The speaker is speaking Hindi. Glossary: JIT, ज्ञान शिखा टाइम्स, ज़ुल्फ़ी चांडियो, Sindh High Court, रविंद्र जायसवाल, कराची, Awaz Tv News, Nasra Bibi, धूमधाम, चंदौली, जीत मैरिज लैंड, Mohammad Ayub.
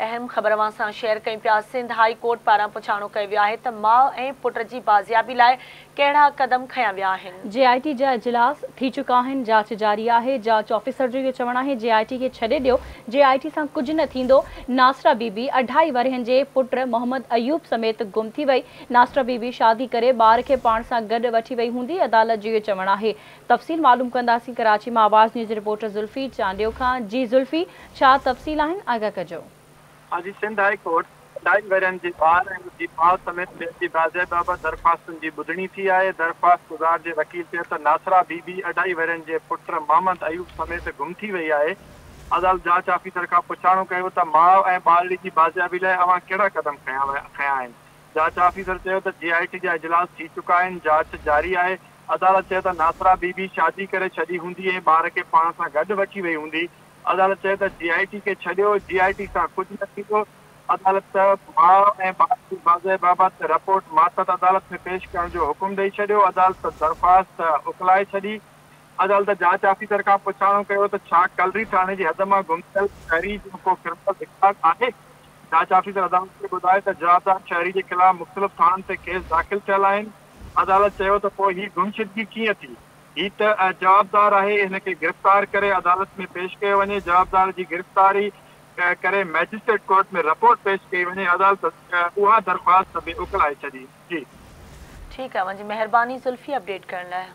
अहम खबर अवां सां शेयर कई पिया। सिंध हाई कोर्ट पारां पुछाणो कयो वियो आहे त माउ ऐं पुट जी बाज़ियाबी लाइ कहिड़ा कदम खया विया आहिनि। JIT जा इजलास थी चुका आहिनि, जांच जारी आहे। जांच ऑफिसर जो इहो चवणु आहे JIT खे छॾे ॾियो, JIT सां कुझु न थींदो। नासरा बीबी 2.5 वर्हनि जे पुट मोहम्मद अयूब समेत गुम थी वई। नासरा बीबी शादी करे ॿार खे पाण सां गॾु वठी वई हूंदी, अदालत जो इहो चवणु आहे। तफ़सील मालूम कंदासीं कराची मां आवाज़ न्यूज़ रिपोर्टर ज़ुल्फ़ी चांडियो खां। जी ज़ुल्फ़ी, छा तफ़सील आहिनि, आगाह कजो। आज सिंध हाई कोर्ट 2.5 वर्हनि जे ॿार ऐं हुनजी माउ समेत ॿियनि बाज़ाए बाबति दरख़्वास्तुनि जी ॿुधणी थी आहे। दरख़्वास्त गुज़ार जे वकील चयो त नासरा बीबी 2.5 वर्हनि जे पुट मोहम्मद अयूब समेत गुम थी वई आहे। अदालत जांच ऑफिसर खां पुछाणो कयो त माउ ऐं ॿारड़ी जी बाज़ियाबी लाइ अवां कहिड़ा कदम खया आहिनि। जांच ऑफिसर चयो त JIT जा इजलास थी चुका आहिनि, जांच जारी आहे। अदालत चयो त नासरा बीबी शादी करे छॾी हूंदी ऐं ॿार खे पाण सां गॾु वठी वई हूंदी। अदालत चयो त JIT खे छॾियो, JIT सां कुझु न थींदो। अदालत माउ ऐं ॿारड़ी बाज़ाए बाबति रिपोर्ट मातहत अदालत में पेश करण जो हुकुम ॾेई छॾियो। अदालत दरख़्वास्त उकलाए छॾी। अदालत जांच ऑफिसर खां पुछाणो कयो त छा कलरी थाणे जी हद मां गुम थियल शहरी जो को किरदारु रिकॉर्ड आहे। जांच ऑफिसर अदालत खे ॿुधायो त जवाबदार शहरी जे ख़िलाफ़ मुख़्तलिफ़ थाणनि ते केस दाख़िल थियल आहिनि। अदालत चयो त पोइ हीअ गुमशुदगी कीअं थी, ही त जवाबदार आहे, इनखे गिरफ़्तार करे अदालत में पेश कयो वञे। जवाबदार जी गिरफ़्तारी करे मैजिस्ट्रेट कोर्ट में रिपोर्ट पेश कई वञे। अदालत उहा दरख़्वास्त बि उकलाए छॾी। जी ठीक आहे, मुंहिंजी महिरबानी ज़ुल्फ़ी अपडेट करण लाइ।